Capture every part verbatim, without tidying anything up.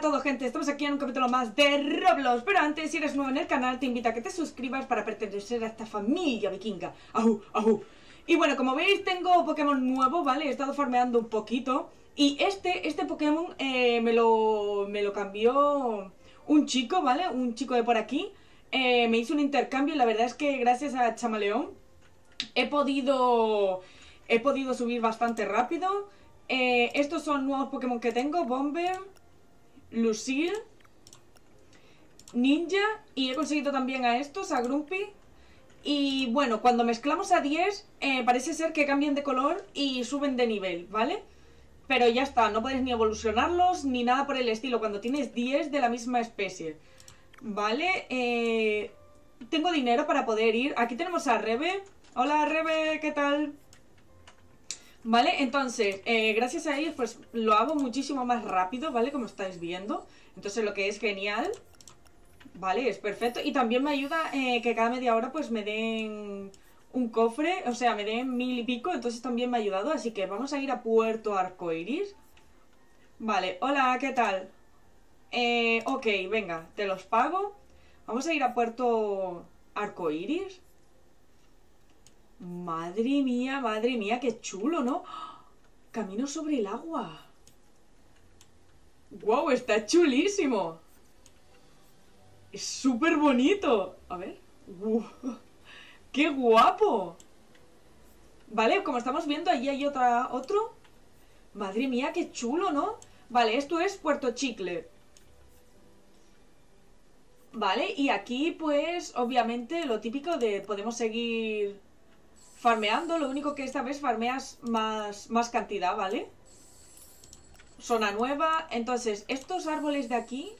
a todos, gente, estamos aquí en un capítulo más de Roblox. Pero antes, si eres nuevo en el canal, te invito a que te suscribas para pertenecer a esta familia vikinga. Ajú, ajú. Y bueno, como veis, tengo Pokémon nuevo, ¿vale? He estado farmeando un poquito. Y este, este Pokémon eh, me, lo, me lo cambió un chico, ¿vale? Un chico de por aquí eh, me hizo un intercambio y la verdad es que gracias a Chamaleón He podido, he podido subir bastante rápido. Eh, estos son nuevos Pokémon que tengo: Bomber, Lucía, Ninja. Y he conseguido también a estos, a Grumpy. Y bueno, cuando mezclamos a diez, eh, parece ser que cambian de color y suben de nivel, ¿vale? Pero ya está, no podéis ni evolucionarlos ni nada por el estilo cuando tienes diez de la misma especie, ¿vale? Eh, tengo dinero para poder ir. Aquí tenemos a Rebe. Hola, Rebe, ¿qué tal? Vale, entonces, eh, gracias a ellos pues lo hago muchísimo más rápido, ¿vale? Como estáis viendo, entonces lo que es genial, ¿vale? Es perfecto. Y también me ayuda eh, que cada media hora pues me den un cofre, o sea, me den mil y pico, entonces también me ha ayudado. Así que vamos a ir a Puerto Arcoiris. Vale, hola, ¿qué tal? Eh, ok, venga, te los pago. Vamos a ir a Puerto Arcoiris. Madre mía, madre mía, qué chulo, ¿no? Camino sobre el agua. ¡Wow! Está chulísimo. Es súper bonito. A ver. ¡Wow! ¡Qué guapo! Vale, como estamos viendo, allí hay otra, otro. Madre mía, qué chulo, ¿no? Vale, esto es Puerto Chicle. Vale, y aquí, pues, obviamente, lo típico de podemos seguir farmeando, lo único que esta vez farmeas más, más cantidad, ¿vale? Zona nueva. Entonces, estos árboles de aquí,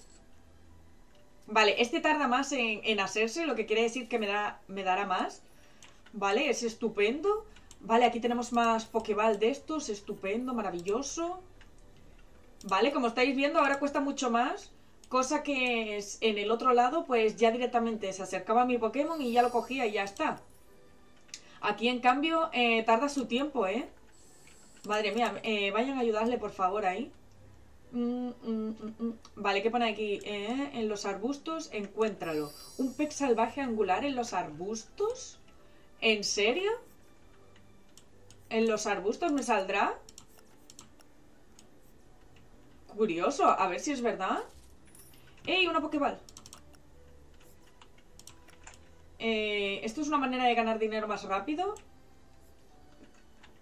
vale, este tarda más en, en hacerse, lo que quiere decir que me, da, me dará más. Vale, es estupendo. Vale, aquí tenemos más Pokéball de estos, estupendo, maravilloso. Vale, como estáis viendo, ahora cuesta mucho más, cosa que es, en el otro lado, pues ya directamente se acercaba a mi Pokémon y ya lo cogía y ya está. Aquí, en cambio, eh, tarda su tiempo, ¿eh? Madre mía, eh, vayan a ayudarle, por favor, ahí. Mm, mm, mm, mm. Vale, ¿qué pone aquí? Eh, en los arbustos, encuéntralo. ¿Un pez salvaje angular en los arbustos? ¿En serio? ¿En los arbustos me saldrá? Curioso, a ver si es verdad. ¡Ey, una Pokéball! Eh, esto es una manera de ganar dinero más rápido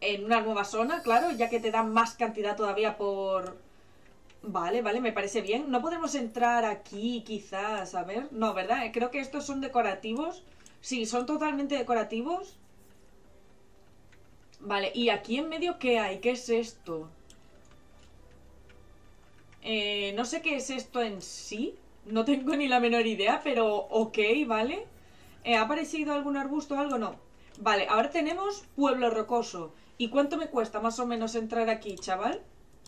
en una nueva zona, claro, ya que te dan más cantidad todavía por... Vale, vale, me parece bien. No podemos entrar aquí, quizás, a ver. No, ¿verdad? Creo que estos son decorativos. Sí, son totalmente decorativos. Vale, ¿y aquí en medio qué hay? ¿Qué es esto? Eh, no sé qué es esto en sí. No tengo ni la menor idea, pero ok, vale. Eh, ¿Ha aparecido algún arbusto o algo? No. Vale, ahora tenemos Pueblo Rocoso. ¿Y cuánto me cuesta más o menos entrar aquí, chaval?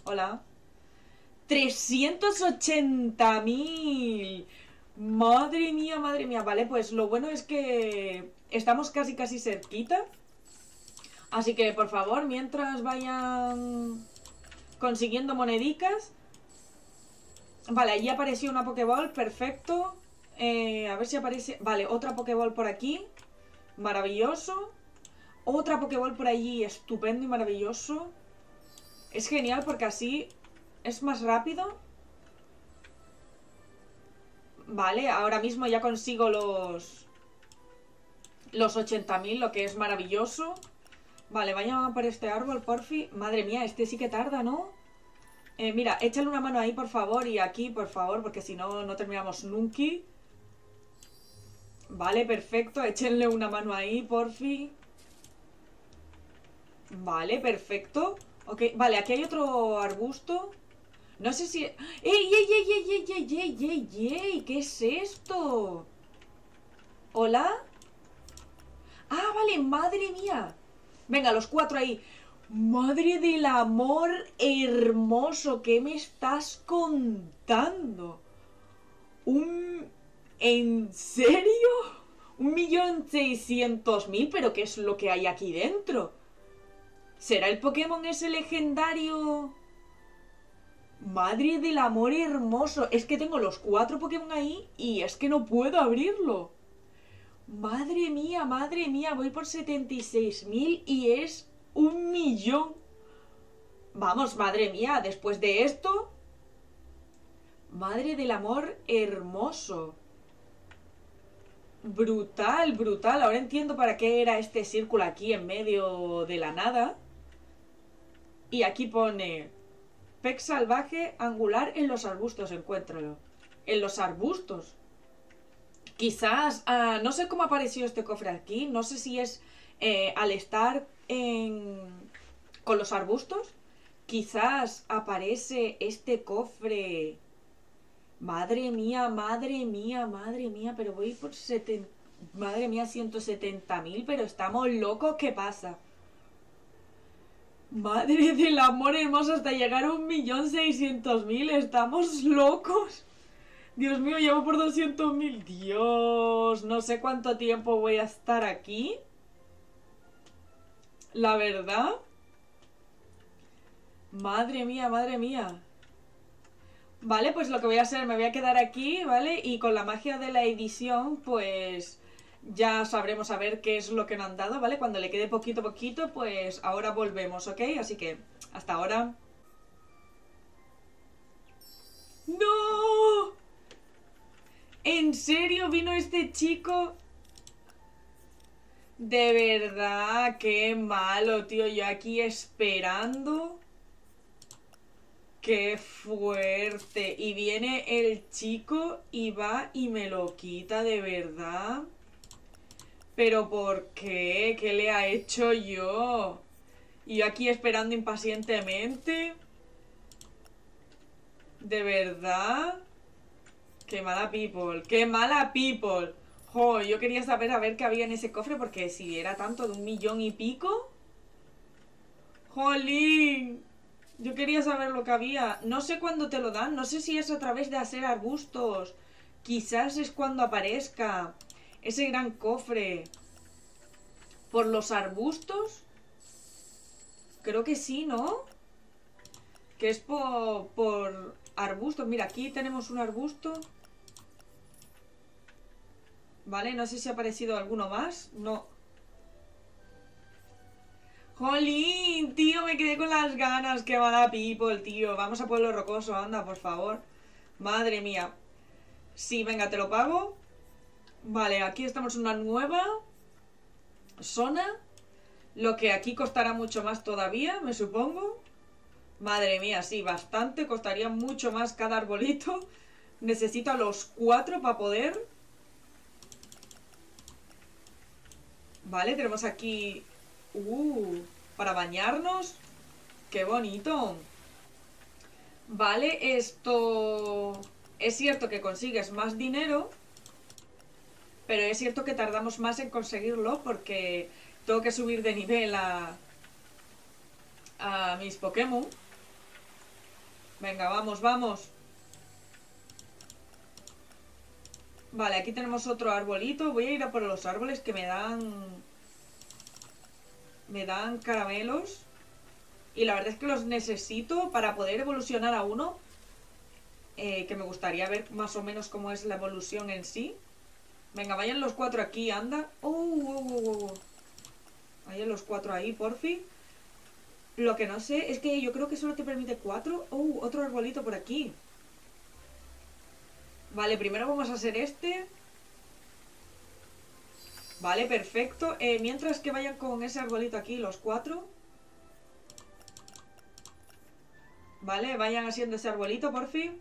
Hola. ¡trescientos ochenta mil! ¡Madre mía, madre mía! Vale, pues lo bueno es que estamos casi casi cerquita. Así que, por favor, mientras vayan consiguiendo monedicas. Vale, allí apareció una Pokéball, perfecto. Eh, a ver si aparece... Vale, otra Pokéball por aquí. Maravilloso. Otra Pokéball por allí. Estupendo y maravilloso. Es genial porque así es más rápido. Vale, ahora mismo ya consigo los... Los ochenta mil, lo que es maravilloso. Vale, vayan por este árbol, porfi. Madre mía, este sí que tarda, ¿no? Eh, mira, échale una mano ahí, por favor. Y aquí, por favor, porque si no, no terminamos nunca. Vale, perfecto, échenle una mano ahí, porfi. Vale, perfecto. Ok, vale, aquí hay otro arbusto. No sé si... ¡Ey, ey, ey, ey, ey, ey, ey, ey, ey! ¿Qué es esto? ¿Hola? Ah, vale, madre mía. Venga, los cuatro ahí. Madre del amor hermoso, ¿qué me estás contando? Un... ¿En serio? ¿Un millón seiscientos mil? ¿Pero qué es lo que hay aquí dentro? ¿Será el Pokémon ese legendario? Madre del amor hermoso. Es que tengo los cuatro Pokémon ahí y es que no puedo abrirlo. Madre mía, madre mía. Voy por setenta y seis mil y es un millón. Vamos, madre mía, después de esto. Madre del amor hermoso. Brutal, brutal. Ahora entiendo para qué era este círculo aquí en medio de la nada. Y aquí pone... Pez salvaje angular en los arbustos, encuéntralo. En los arbustos. Quizás, uh, no sé cómo apareció este cofre aquí. No sé si es eh, al estar en... con los arbustos. Quizás aparece este cofre. Madre mía, madre mía, madre mía. Pero voy por setenta... Madre mía, ciento setenta mil. Pero estamos locos, ¿qué pasa? Madre del amor hermoso, hasta llegar a un millón seiscientos mil. Estamos locos. Dios mío, llevo por doscientos mil. Dios, no sé cuánto tiempo voy a estar aquí. La verdad. Madre mía, madre mía. Vale, pues lo que voy a hacer, me voy a quedar aquí, ¿vale? Y con la magia de la edición, pues... ya sabremos a ver qué es lo que nos han dado, ¿vale? Cuando le quede poquito a poquito, pues ahora volvemos, ¿ok? Así que, hasta ahora. ¡No! ¿En serio vino este chico? De verdad, qué malo, tío. Yo aquí esperando. ¡Qué fuerte! Y viene el chico y va y me lo quita, de verdad. ¿Pero por qué? ¿Qué le ha hecho yo? Y yo aquí esperando impacientemente. ¿De verdad? ¡Qué mala people! ¡Qué mala people! ¡Jo! Yo quería saber a ver qué había en ese cofre porque si era tanto de un millón y pico... ¡Jolín! Yo quería saber lo que había. No sé cuándo te lo dan. No sé si es a través de hacer arbustos. Quizás es cuando aparezca... ese gran cofre. ¿Por los arbustos? Creo que sí, ¿no? Que es por, por arbustos. Mira, aquí tenemos un arbusto. Vale, no sé si ha aparecido alguno más. No. ¡Jolín! Tío, me quedé con las ganas. ¡Qué mala people, tío! Vamos a Pueblo Rocoso, anda, por favor. Madre mía. Sí, venga, te lo pago. Vale, aquí estamos en una nueva zona. Lo que aquí costará mucho más todavía, me supongo. Madre mía, sí, bastante. Costaría mucho más cada arbolito. Necesito a los cuatro para poder. Vale, tenemos aquí... Uh, para bañarnos. ¡Qué bonito! Vale, esto... es cierto que consigues más dinero... pero es cierto que tardamos más en conseguirlo porque tengo que subir de nivel a, a mis Pokémon. Venga, vamos, vamos. Vale, aquí tenemos otro arbolito. Voy a ir a por los árboles que me dan... me dan caramelos. Y la verdad es que los necesito para poder evolucionar a uno. Eh, que me gustaría ver más o menos cómo es la evolución en sí. Venga, vayan los cuatro aquí, anda. Oh, oh, oh, oh. Vayan los cuatro ahí, por fin. Lo que no sé es que yo creo que solo te permite cuatro. Oh, otro arbolito por aquí. Vale, primero vamos a hacer este. Vale, perfecto. Eh, mientras que vayan con ese arbolito aquí, los cuatro. Vale, vayan haciendo ese arbolito, por fin.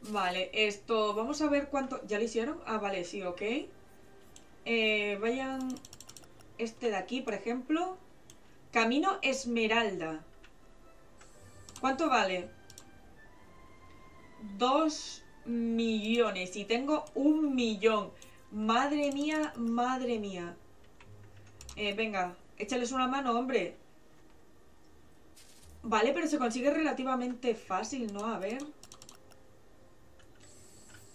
Vale, esto, vamos a ver cuánto... ¿Ya lo hicieron? Ah, vale, sí, ok. eh, Vayan... este de aquí, por ejemplo. Camino Esmeralda. ¿Cuánto vale? Dos millones. Y tengo un millón. Madre mía, madre mía. eh, Venga, échales una mano, hombre. Vale, pero se consigue relativamente fácil, ¿no? A ver...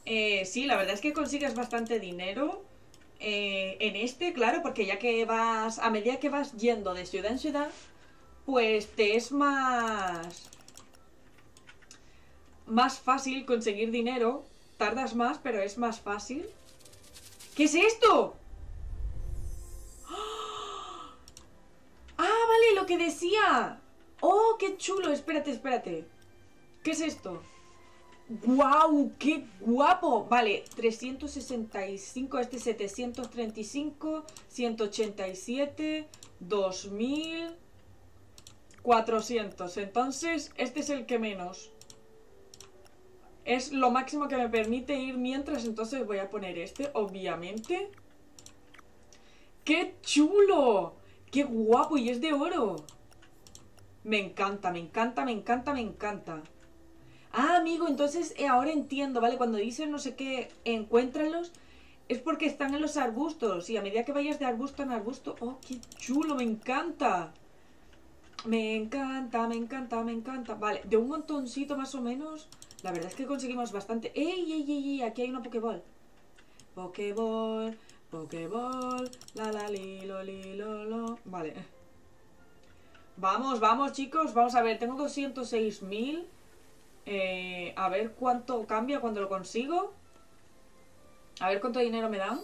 Eh, sí, la verdad es que consigues bastante dinero eh, en este, claro, porque ya que vas, a medida que vas yendo de ciudad en ciudad, pues te es más más fácil conseguir dinero. Tardas más, pero es más fácil. ¿Qué es esto? ¡Ah, vale! Lo que decía. ¡Oh, qué chulo! Espérate, espérate. ¿Qué es esto? ¡Guau! ¡Qué guapo! Vale, trescientos sesenta y cinco, este setecientos treinta y cinco, ciento ochenta y siete, dos mil, cuatrocientos. Entonces, este es el que menos. Es lo máximo que me permite ir mientras, entonces voy a poner este, obviamente. ¡Qué chulo! ¡Qué guapo! Y es de oro. Me encanta, me encanta, me encanta, me encanta. Ah, amigo, entonces eh, ahora entiendo, ¿vale? Cuando dicen no sé qué, encuéntralos, es porque están en los arbustos. Y a medida que vayas de arbusto en arbusto... ¡Oh, qué chulo! ¡Me encanta! Me encanta, me encanta, me encanta. Vale, de un montoncito más o menos... La verdad es que conseguimos bastante... ¡Ey, ey, ey, ey! Aquí hay una Pokéball. Pokéball, Pokéball, la la li, lo, li, lo, lo. Vale. Vamos, vamos, chicos. Vamos a ver, tengo doscientos seis mil. Eh, a ver cuánto cambia cuando lo consigo. A ver cuánto dinero me dan.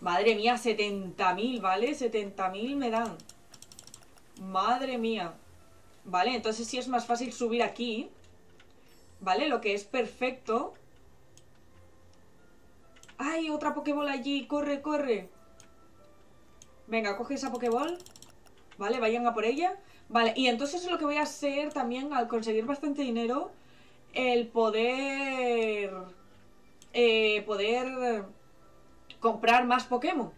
Madre mía, setenta mil, ¿vale? setenta mil me dan. Madre mía. Vale, entonces sí es más fácil subir aquí. Vale, lo que es perfecto. ¡Ay, otra Pokéball allí! ¡Corre, corre! Venga, coge esa Pokéball. Vale, vayan a por ella. Vale, y entonces lo que voy a hacer también al conseguir bastante dinero, el poder eh, poder comprar más Pokémon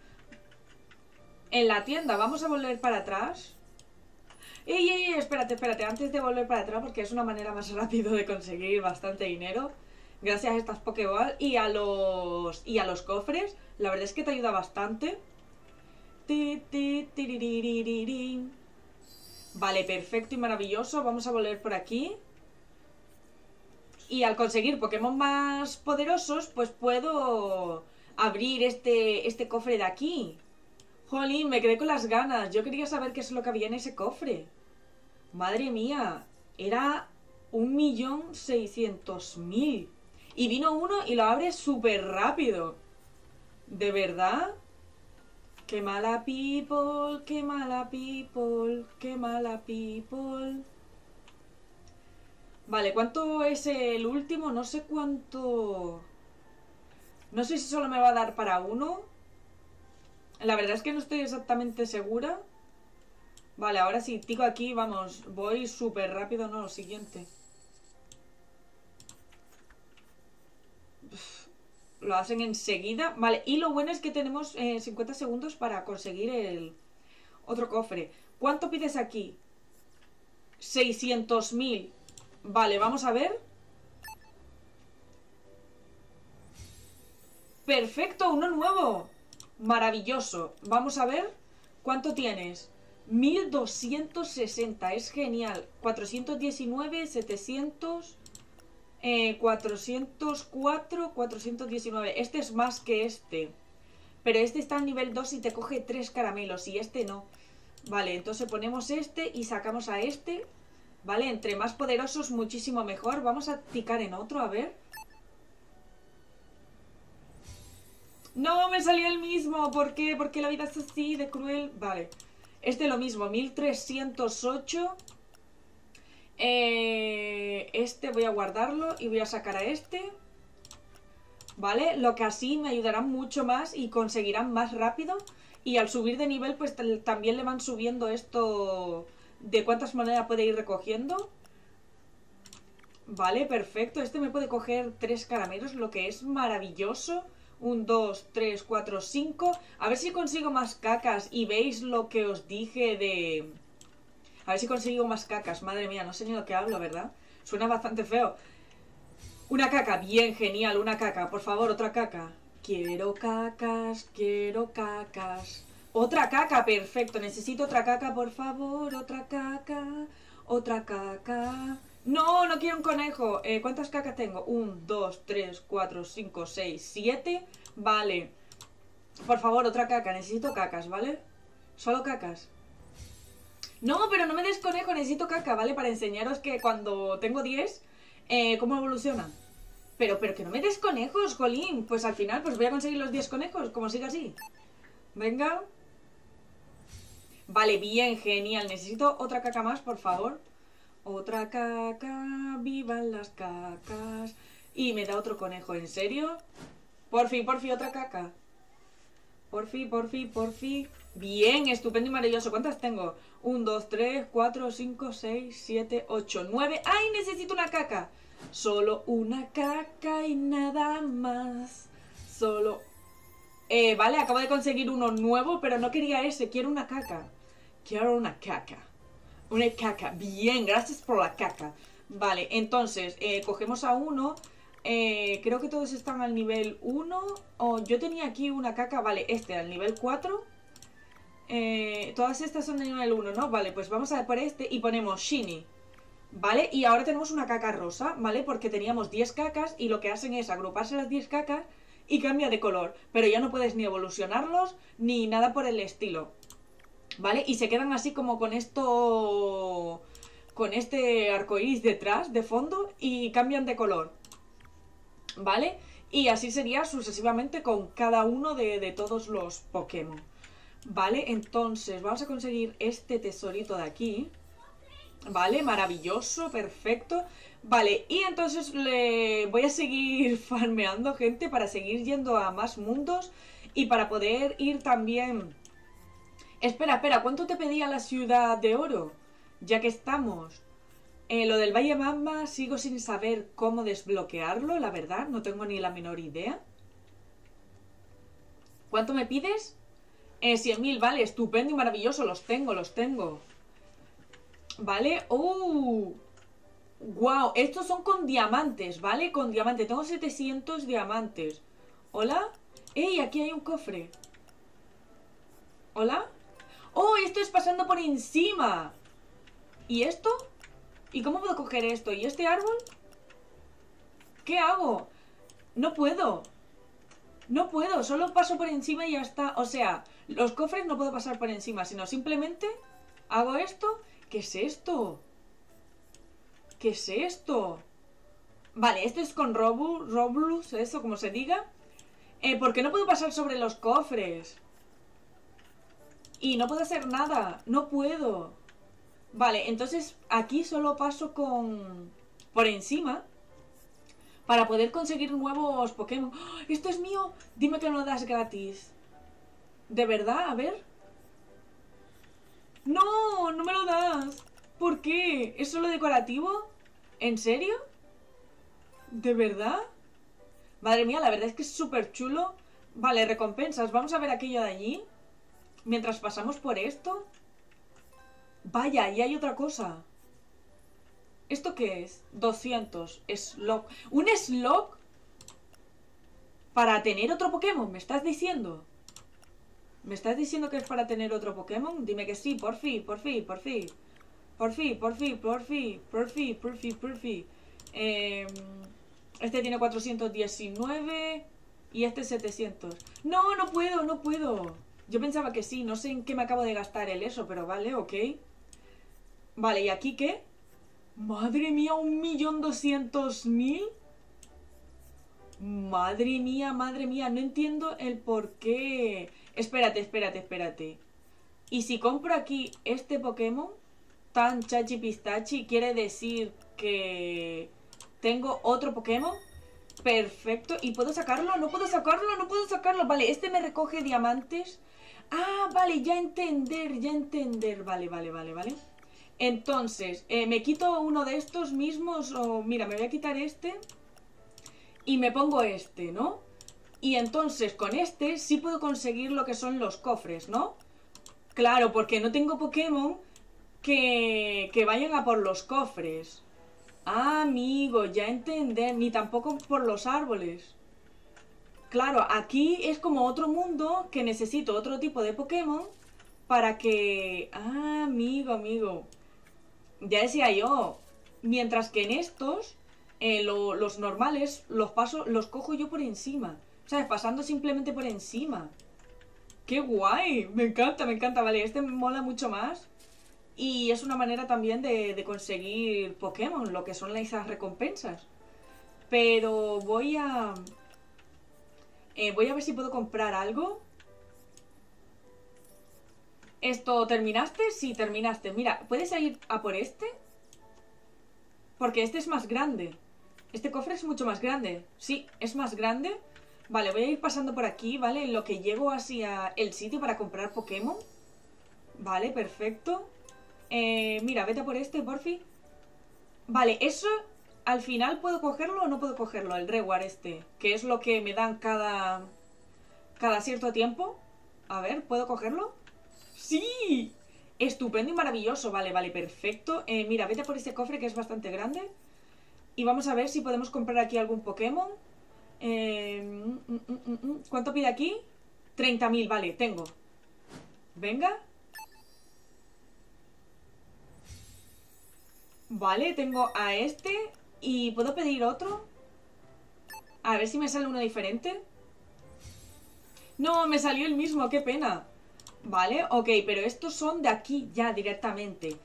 en la tienda. Vamos a volver para atrás. Ey, ey, espérate, espérate, antes de volver para atrás, porque es una manera más rápida de conseguir bastante dinero gracias a estas Pokéball y a los y a los cofres. La verdad es que te ayuda bastante. Ti, ti, tiririririn. Vale, perfecto y maravilloso. Vamos a volver por aquí. Y al conseguir Pokémon más poderosos, pues puedo abrir este, este cofre de aquí. Jolín, me quedé con las ganas. Yo quería saber qué es lo que había en ese cofre. Madre mía, era un millón seiscientos mil. Y vino uno y lo abre súper rápido. ¿De verdad? ¡Qué mala people! ¡Qué mala people! ¡Qué mala people! Vale, ¿cuánto es el último? No sé cuánto... No sé si solo me va a dar para uno. La verdad es que no estoy exactamente segura. Vale, ahora sí, tico aquí, vamos. Voy súper rápido, no, lo siguiente. Uf. Lo hacen enseguida. Vale, y lo bueno es que tenemos eh, cincuenta segundos para conseguir el otro cofre. ¿Cuánto pides aquí? seiscientos mil. Vale, vamos a ver. ¡Perfecto! ¡Uno nuevo! Maravilloso. Vamos a ver cuánto tienes. mil doscientos sesenta. Es genial. cuatrocientos diecinueve, setecientos... Eh, cuatrocientos cuatro, cuatrocientos diecinueve. Este es más que este. Pero este está en nivel dos y te coge tres caramelos. Y este no. Vale, entonces ponemos este y sacamos a este. Vale, entre más poderosos muchísimo mejor. Vamos a ticar en otro, a ver. No, me salió el mismo. ¿Por qué? ¿Por qué la vida es así de cruel? Vale, este lo mismo. Mil trescientos ocho. Eh, este voy a guardarlo y voy a sacar a este. Vale, lo que así me ayudarán mucho más y conseguirán más rápido. Y al subir de nivel pues también le van subiendo esto de cuántas monedas puede ir recogiendo. Vale, perfecto. Este me puede coger tres caramelos, lo que es maravilloso. Un, dos, tres, cuatro, cinco. A ver si consigo más cacas. Y veis lo que os dije de... A ver si consigo más cacas. Madre mía, no sé ni lo que hablo, ¿verdad? Suena bastante feo. Una caca, bien, genial, una caca. Por favor, otra caca. Quiero cacas, quiero cacas. Otra caca, perfecto. Necesito otra caca, por favor. Otra caca, otra caca. No, no quiero un conejo. eh, ¿Cuántas cacas tengo? Un, dos, tres, cuatro, cinco, seis, siete. Vale. Por favor, otra caca, necesito cacas, ¿vale? Solo cacas. No, pero no me desconejo, necesito caca, ¿vale? Para enseñaros que cuando tengo diez, eh, cómo evoluciona. Pero, pero que no me des conejos, jolín. Pues al final, pues voy a conseguir los diez conejos, como siga así. Venga. Vale, bien, genial. Necesito otra caca más, por favor. Otra caca, vivan las cacas. Y me da otro conejo, ¿en serio? Por fin, por fin, otra caca. Por fin, por fin, por fin. Bien, estupendo y maravilloso. ¿Cuántas tengo? uno, dos, tres, cuatro, cinco, seis, siete, ocho, nueve. ¡Ay, necesito una caca! Solo una caca y nada más. Solo... Eh, vale, acabo de conseguir uno nuevo, pero no quería ese. Quiero una caca. Quiero una caca. Una caca. Bien, gracias por la caca. Vale, entonces, eh, cogemos a uno... Eh, creo que todos están al nivel uno. Oh, yo tenía aquí una caca. Vale, este al nivel cuatro. eh, Todas estas son de nivel uno, ¿no? Vale, pues vamos a por este y ponemos Shiny. Vale, y ahora tenemos una caca rosa, ¿vale? Porque teníamos diez cacas y lo que hacen es agruparse las diez cacas y cambia de color. Pero ya no puedes ni evolucionarlos ni nada por el estilo, ¿vale? Y se quedan así como con esto... Con este arcoíris detrás, de fondo, y cambian de color, ¿vale? Y así sería sucesivamente con cada uno de, de todos los Pokémon. Vale, entonces vamos a conseguir este tesorito de aquí. Vale, maravilloso, perfecto. Vale, y entonces le voy a seguir farmeando, gente, para seguir yendo a más mundos y para poder ir también... Espera, espera, ¿cuánto te pedía la Ciudad de Oro? Ya que estamos... Eh, lo del Valle Mamma sigo sin saber cómo desbloquearlo, la verdad. No tengo ni la menor idea. ¿Cuánto me pides? Eh, cien mil, vale. Estupendo y maravilloso. Los tengo, los tengo. Vale. ¡Oh! ¡Wow! Estos son con diamantes, ¿vale? Con diamantes. Tengo setecientos diamantes. ¿Hola? ¡Ey! Aquí hay un cofre. ¿Hola? ¡Oh! Esto es pasando por encima. ¿Y esto? ¿Y cómo puedo coger esto? ¿Y este árbol? ¿Qué hago? No puedo. No puedo, solo paso por encima y ya está. O sea, los cofres no puedo pasar por encima, sino simplemente hago esto. ¿Qué es esto? ¿Qué es esto? Vale, esto es con Robux, Roblox, eso como se diga. eh, ¿Por qué no puedo pasar sobre los cofres? Y no puedo hacer nada, no puedo. Vale, entonces aquí solo paso con... por encima para poder conseguir nuevos Pokémon. ¡Oh! ¡Esto es mío! Dime que no lo das gratis. ¿De verdad? A ver. ¡No! ¡No me lo das! ¿Por qué? ¿Es solo decorativo? ¿En serio? ¿De verdad? Madre mía, la verdad es que es súper chulo. Vale, recompensas. Vamos a ver aquello de allí mientras pasamos por esto. Vaya, y hay otra cosa. ¿Esto qué es? doscientos. Slog. ¿Un slog? ¿Para tener otro Pokémon? ¿Me estás diciendo? ¿Me estás diciendo que es para tener otro Pokémon? Dime que sí, por fin, por fin, por fin. Por fin, por fin, por fin, por fin, por fin, por fin. Eh, este tiene cuatrocientos diecinueve y este setecientos. No, no puedo, no puedo. Yo pensaba que sí, no sé en qué me acabo de gastar el eso, pero vale, ok. Vale, ¿y aquí qué? ¡Madre mía! ¿Un millón doscientos mil? ¡Madre mía, madre mía! No entiendo el por qué. Espérate, espérate, espérate. ¿Y si compro aquí este Pokémon? Tan chachi pistachi, ¿quiere decir que tengo otro Pokémon? Perfecto. ¿Y puedo sacarlo? No puedo sacarlo, no puedo sacarlo. Vale, este me recoge diamantes. Ah, vale, ya entender, ya entender. Vale, vale, vale, vale. Entonces, eh, me quito uno de estos mismos. O mira, me voy a quitar este y me pongo este, ¿no? Y entonces con este sí puedo conseguir lo que son los cofres, ¿no? Claro, porque no tengo Pokémon que, que vayan a por los cofres. Ah, amigo, ya entendé. Ni tampoco por los árboles. Claro, aquí es como otro mundo que necesito otro tipo de Pokémon para que... Ah, amigo, amigo. Ya decía yo. Mientras que en estos, eh, lo, los normales, los paso, los cojo yo por encima. ¿Sabes? Pasando simplemente por encima. ¡Qué guay! Me encanta, me encanta. Vale, este me mola mucho más. Y es una manera también de, de conseguir Pokémon, lo que son esas recompensas. Pero voy a... Eh, voy a ver si puedo comprar algo. ¿Esto terminaste? Sí, terminaste. Mira, ¿puedes ir a por este? Porque este es más grande. Este cofre es mucho más grande. Sí, es más grande. Vale, voy a ir pasando por aquí, ¿vale? En lo que llego hacia el sitio para comprar Pokémon. Vale, perfecto. Eh, mira, vete a por este, porfi. Vale, eso... Al final, ¿puedo cogerlo o no puedo cogerlo? El reward este, que es lo que me dan cada... Cada cierto tiempo. A ver, ¿puedo cogerlo? ¡Sí! Estupendo y maravilloso. Vale, vale, perfecto. Eh, mira, vete por este cofre que es bastante grande. Y vamos a ver si podemos comprar aquí algún Pokémon. Eh, mm, mm, mm, ¿Cuánto pide aquí? treinta mil, vale, tengo. Venga. Vale, tengo a este. ¿Y puedo pedir otro? A ver si me sale uno diferente. No, me salió el mismo, qué pena. Vale, ok, pero estos son de aquí ya directamente.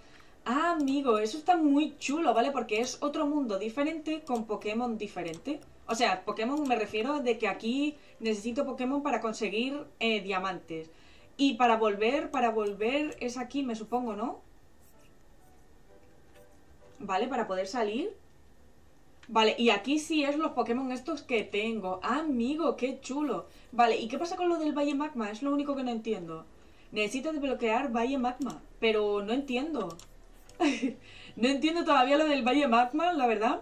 Ah, amigo, eso está muy chulo, ¿vale? Porque es otro mundo diferente con Pokémon diferente. O sea, Pokémon me refiero de que aquí necesito Pokémon para conseguir eh, diamantes. Y para volver, para volver es aquí, me supongo, ¿no? Vale, para poder salir. Vale, y aquí sí es los Pokémon estos que tengo. ¡Ah, amigo, qué chulo! Vale, ¿y qué pasa con lo del Valle Magma? Es lo único que no entiendo. Necesito desbloquear Valle Magma, pero no entiendo. No entiendo todavía lo del Valle Magma, la verdad.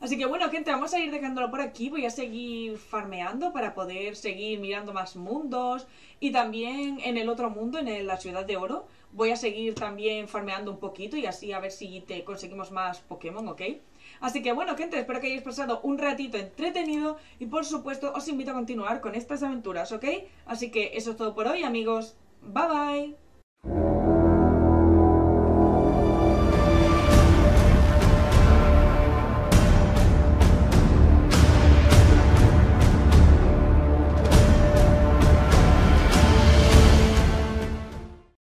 Así que bueno, gente, vamos a ir dejándolo por aquí. Voy a seguir farmeando para poder seguir mirando más mundos. Y también en el otro mundo, en la Ciudad de Oro, voy a seguir también farmeando un poquito y así a ver si te conseguimos más Pokémon, ¿ok? Así que bueno, gente, espero que hayáis pasado un ratito entretenido y por supuesto os invito a continuar con estas aventuras, ¿ok? Así que eso es todo por hoy, amigos. Bye, bye.